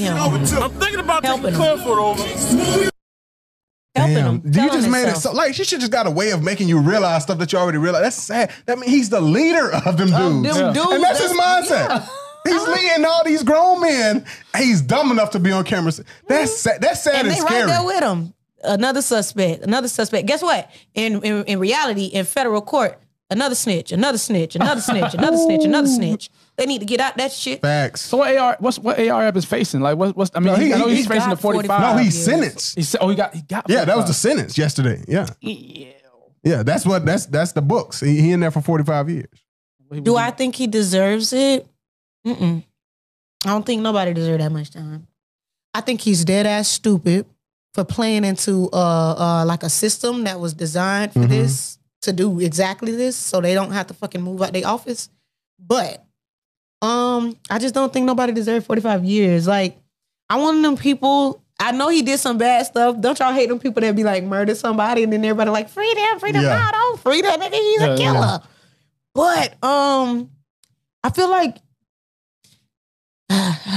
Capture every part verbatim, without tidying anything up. with him. I'm thinking about taking Clifford over. Helping Damn. him. You just made it so, like, she should just got a way of making you realize stuff that you already realized. That's sad. That means he's the leader of them um, dudes. Them yeah. dudes. And that's, that's his mindset. Yeah. He's uh-huh. leading all these grown men. He's dumb enough to be on camera. That's sad. That's sad and, and they scary. Right there with him. Another suspect. Another suspect. Guess what? In in, in reality, in federal court, another snitch. Another snitch. Another snitch. Another snitch. Another snitch. They need to get out that shit. Facts. So what A R? What's what A R is facing? Like what? What's I mean? No, he, he, I know he's, he's facing the forty-five. No, he's years. sentenced. He said, "Oh, he got he got." Yeah, forty-five. That was the sentence yesterday. Yeah. Yeah. Yeah. That's what. That's that's the books. He, he in there for forty-five years. Do I think he deserves it? Mm-mm. I don't think nobody deserves that much time. I think he's dead ass stupid for playing into uh uh like a system that was designed for mm-hmm. this to do exactly this, so they don't have to fucking move out their office. But um, I just don't think nobody deserves forty-five years. Like, I want them people. I know he did some bad stuff. Don't y'all hate them people that be like murder somebody and then everybody like free them, free them, yeah. no, don't free that nigga. He's yeah, a killer. Yeah. But um, I feel like.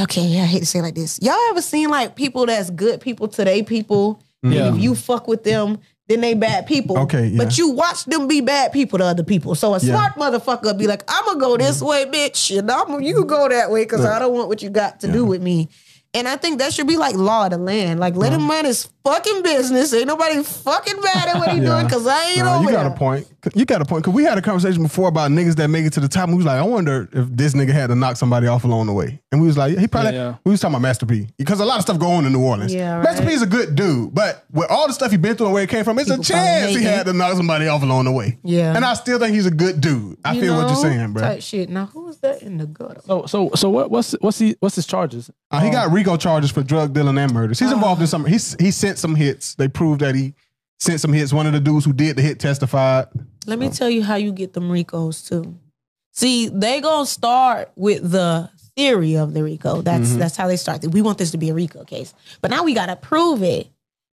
Okay, yeah, I hate to say it like this. Y'all ever seen like people that's good people to they people? Yeah. And if you fuck with them, then they bad people. Okay, yeah. But you watch them be bad people to other people. So a smart yeah. motherfucker be like, I'm going to go this way, bitch. And I'm, you go that way because yeah. I don't want what you got to yeah. do with me. And I think that should be like law of the land. Like, let yeah. him run his fucking business. Ain't nobody fucking mad at what he yeah. doing because I ain't nah, over you got there. a point. You got a point. Because we had a conversation before about niggas that make it to the top. And we was like, I wonder if this nigga had to knock somebody off along the way. And we was like, he probably, yeah, yeah. we was talking about Master P. Because a lot of stuff going on in New Orleans. Yeah, right. Master P is a good dude. But with all the stuff he been through and where he came from, it's People a chance he it. had to knock somebody off along the way. Yeah. And I still think he's a good dude. I you feel know, what you're saying, bro. Type shit. Now, who is that in the gutter? So, so, so what, what's, what's, he, what's his charges? Uh, he got RICO charges for drug dealing and murders. He's involved in some. He he sent some hits. They proved that he sent some hits. One of the dudes who did the hit testified. Let me tell you how you get them RICOs too. See, they gonna start with the theory of the RICO. That's mm-hmm. that's how they start. We want this to be a RICO case, but now we gotta prove it.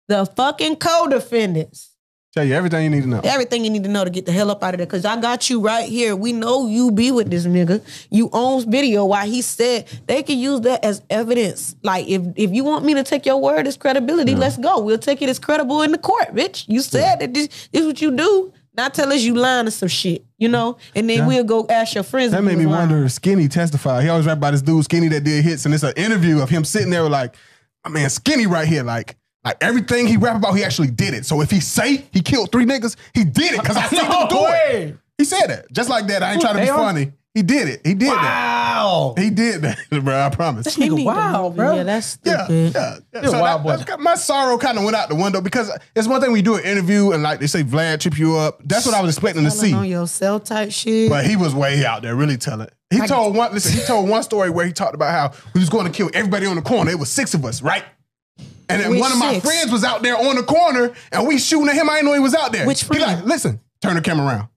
The fucking co-defendants. Tell you everything you need to know. Everything you need to know to get the hell up out of there. Because I got you right here. We know you be with this nigga. You own video. Why he said they can use that as evidence. Like, if, if you want me to take your word as credibility, yeah. let's go. We'll take it as credible in the court, bitch. You said yeah. that this, this is what you do. Now tell us you lying to some shit, you know? And then yeah. we'll go ask your friends. That made me lying. wonder if Skinny testified. He always write about this dude, Skinny, that did hits. And it's an interview of him sitting there like, I mean, Skinny right here, like, Like, everything he rap about, he actually did it. So if he say he killed three niggas, he did it because I seen no him do way. it. He said that. Just like that. I ain't trying to be funny. He did it. He did wow. that. Wow. He did that, bro. I promise. That nigga wild, bro. Yeah, that's stupid. Yeah, yeah. yeah. So wild that, that, my sorrow kind of went out the window because it's one thing we do an interview and like they say, Vlad, trip you up. That's what I was expecting Telling to see. on your cell type shit. But he was way out there really telling. He I told one, listen, he told one story where he talked about how we was going to kill everybody on the corner. It was six of us, right? And then Which one of my six? friends was out there on the corner and we shooting at him. I didn't know he was out there. Which friend? He like, listen, turn the camera around.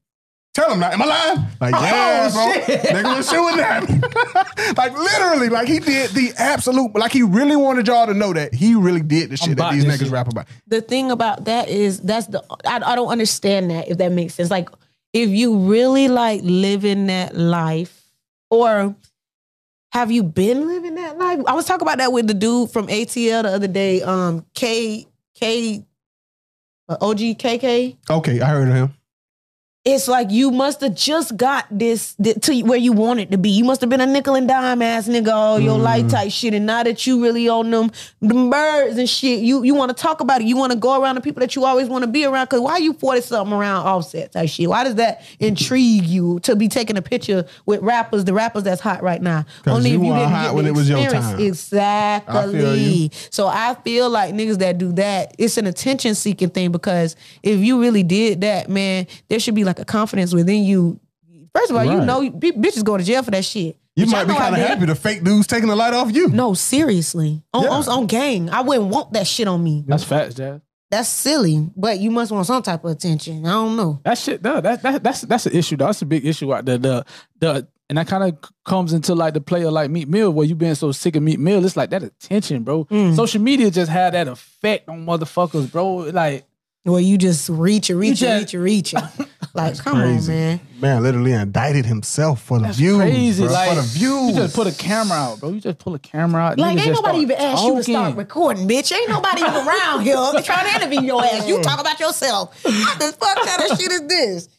Tell him, like, am I lying? Like, oh, yeah, shit. bro. Nigga was shooting at me. Like, literally, like, he did the absolute, like, he really wanted y'all to know that he really did the shit I'm that these niggas shit. rap about. The thing about that is, that's the, I, I don't understand that, if that makes sense. Like, if you really, like, living that life or... Have you been living that life? I was talking about that with the dude from A T L the other day. Um, K K, uh, O G K K. Okay, I heard of him. It's like you must have just got this, this to where you wanted to be. You must have been a nickel and dime ass nigga all your mm. life type shit, and now that you really on them, them birds and shit, you you want to talk about it. You want to go around the people that you always want to be around. Cause why are you forty something around Offset type shit? Why does that intrigue you to be taking a picture with rappers, the rappers that's hot right now? Only you if you didn't hot get when it was your time. Exactly. I feel you. So I feel like niggas that do that, it's an attention seeking thing because if you really did that, man, there should be like a confidence within you. First of all, right. you know, bitches go to jail for that shit. You Which might be kind of happy the fake dudes taking the light off you. No, seriously. On, yeah. on, on gang. I wouldn't want that shit on me. That's facts, Dad. That's silly, but you must want some type of attention. I don't know. That shit, though, that, that, that's that's an issue, though. That's a big issue out there. The, the, and that kind of comes into like the player like Meek Mill, where you been so sick of Meek Mill. It's like that attention, bro. Mm. Social media just had that effect on motherfuckers, bro. Like, Well, you just reach and reach and reach and reach. Like, that's come crazy. on, man. Man literally indicted himself for the that's views. Crazy. Bro. Like, for the views. You just put a camera out, bro. You just pull a camera out. Like, ain't nobody even asked talking. you to start recording, bitch. Ain't nobody even around here trying to interview your ass. You talk about yourself. What the fuck kind of shit is this?